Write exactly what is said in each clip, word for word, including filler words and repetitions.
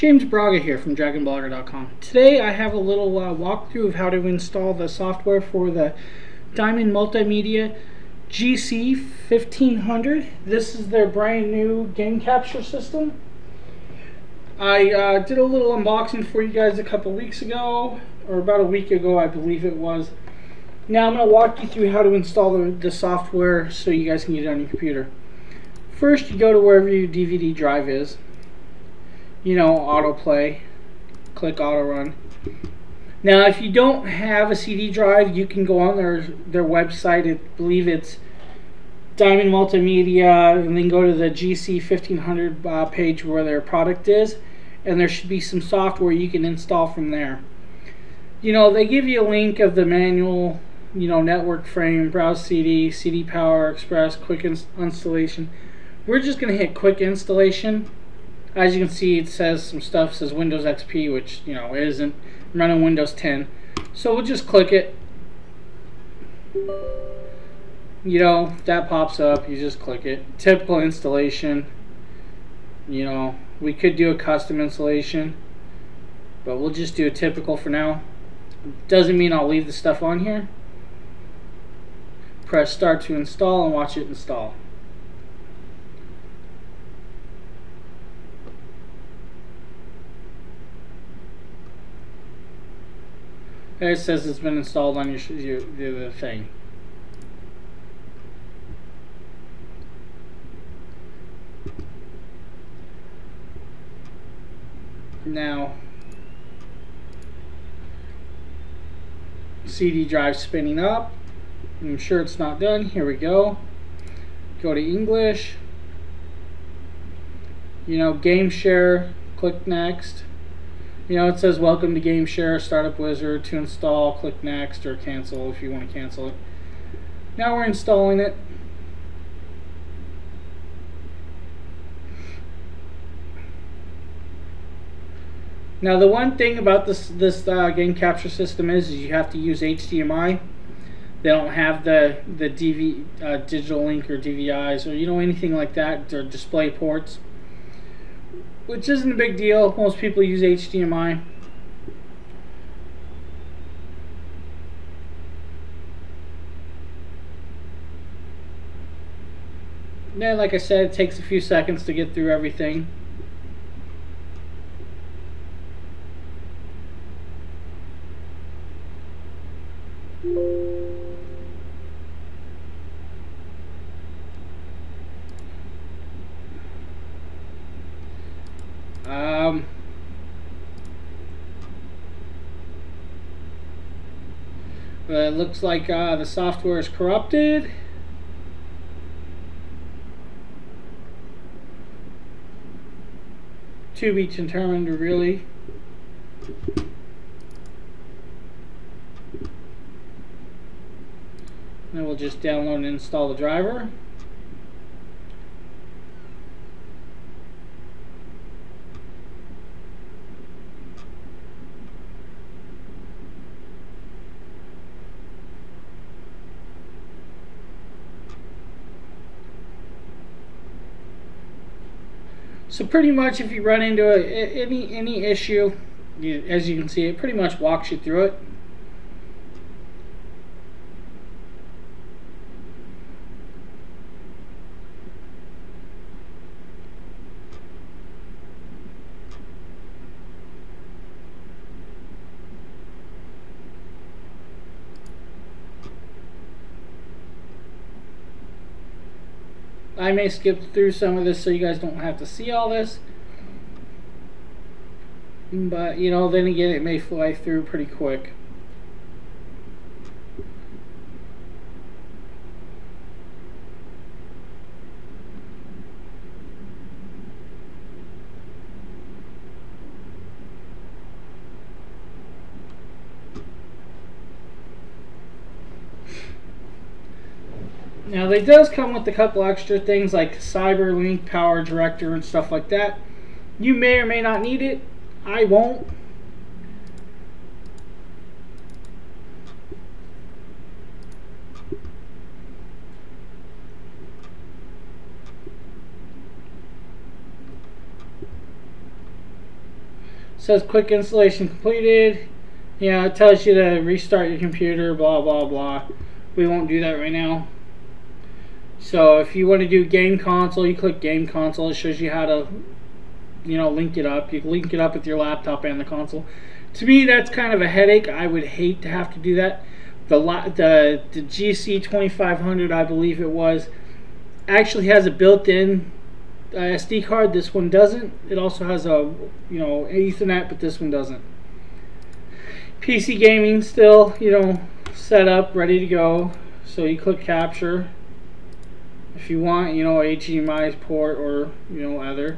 James Braga here from Dragon Blogger dot com. Today I have a little uh, walkthrough of how to install the software for the Diamond Multimedia G C fifteen hundred. This is their brand new game capture system. I uh, did a little unboxing for you guys a couple weeks ago, or about a week ago I believe it was. Now I'm going to walk you through how to install the, the software so you guys can get it on your computer. First, you go to wherever your D V D drive is. You know, autoplay, click auto run. Now if you don't have a C D drive, you can go on their their website. I believe it's Diamond Multimedia, and then go to the G C fifteen hundred uh, page where their product is, and there should be some software you can install from there. You know, they give you a link of the manual, you know, network frame, browse C D, C D power, express, quick ins installation. We're just going to hit quick installation. As you can see, it says some stuff, says Windows X P, which, you know, isn't. I'm running Windows ten. So we'll just click it. You know, that pops up, you just click it. Typical installation. You know, we could do a custom installation, but we'll just do a typical for now. Doesn't mean I'll leave the stuff on here. Press start to install and watch it install. It says it's been installed on your, your, your thing. Now, C D drive spinning up. I'm sure it's not done. Here we go. Go to English. You know, game share. Click next. You know, it says welcome to Game Share, Startup Wizard, to install, click next or cancel if you want to cancel it. Now we're installing it. Now the one thing about this this uh, game capture system is, is you have to use H D M I. They don't have the the D V uh, digital link or D V Is or you know anything like that, or display ports. Which isn't a big deal. Most people use H D M I. Then, like I said, it takes a few seconds to get through everything. Um, but it looks like uh, the software is corrupted. To be determined, really. Then we'll just download and install the driver. So pretty much, if you run into a, any any issue, you, as you can see, it pretty much walks you through it. I may skip through some of this so you guys don't have to see all this, but you know, then again, it may fly through pretty quick. Now, they does come with a couple extra things like CyberLink PowerDirector and stuff like that. You may or may not need it. I won't. says quick installation completed. Yeah, it tells you to restart your computer, blah blah blah. We won't do that right now. So if you want to do game console, you click game console. It shows you how to, you know, link it up. You link it up with your laptop and the console. To me, that's kind of a headache. I would hate to have to do that. The the, the G C twenty-five hundred, I believe it was, actually has a built-in uh, S D card. This one doesn't. It also has a, you know, Ethernet, but this one doesn't. P C gaming still, you know, set up, ready to go. So you click capture if you want, you know, H D M I port or, you know, other.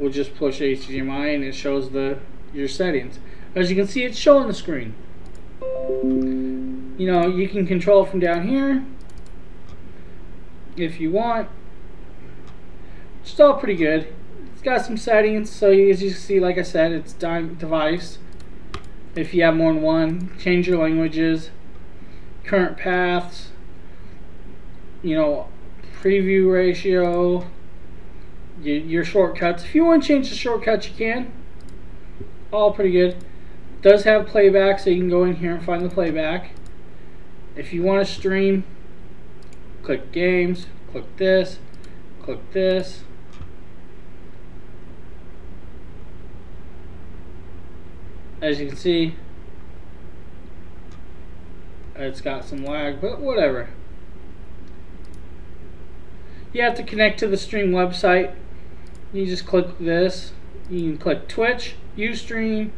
We'll just push H D M I and it shows the your settings. As you can see, it's showing the screen. You know, you can control it from down here if you want. It's all pretty good. It's got some settings, so as you see, like I said, it's device. If you have more than one, change your languages, current paths, you know, preview ratio, your shortcuts. If you want to change the shortcuts, you can. All pretty good. It does have playback, so you can go in here and find the playback. If you want to stream, click games, click this, click this. As you can see, it's got some lag, but whatever. You have to connect to the stream website. You just click this. You can click Twitch, Ustream,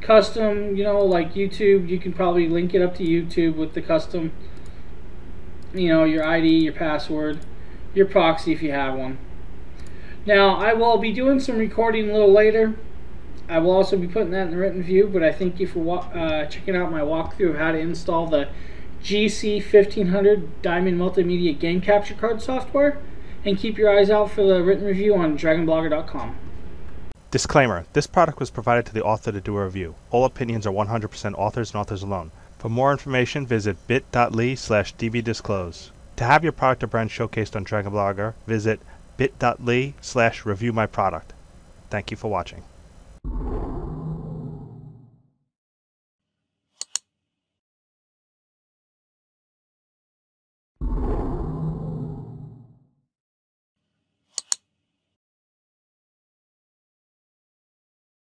custom, you know, like YouTube. You can probably link it up to YouTube with the custom, you know, your I D, your password, your proxy if you have one. Now, I will be doing some recording a little later. I will also be putting that in the written view, but I thank you for uh, checking out my walkthrough of how to install the G C fifteen hundred Diamond Multimedia Game Capture Card software, and keep your eyes out for the written review on Dragon Blogger dot com. Disclaimer, this product was provided to the author to do a review. All opinions are one hundred percent authors and authors alone. For more information, visit bit.ly slash dbdisclose. To have your product or brand showcased on DragonBlogger, visit bit.ly slash review my product. Thank you for watching.